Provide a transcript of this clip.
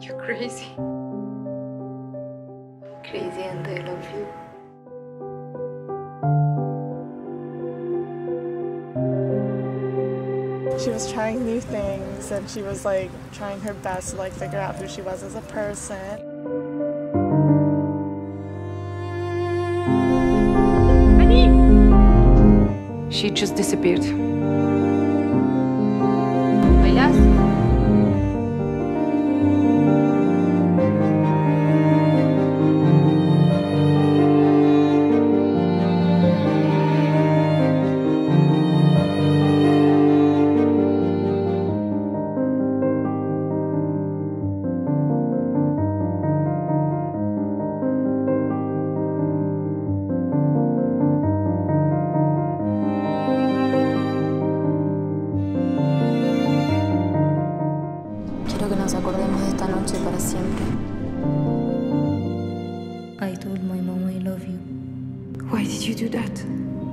You're crazy. I'm crazy and I love you. She was trying new things and she was like trying her best to like figure out who she was as a person. She just disappeared. I told my mom I love you. Why did you do that?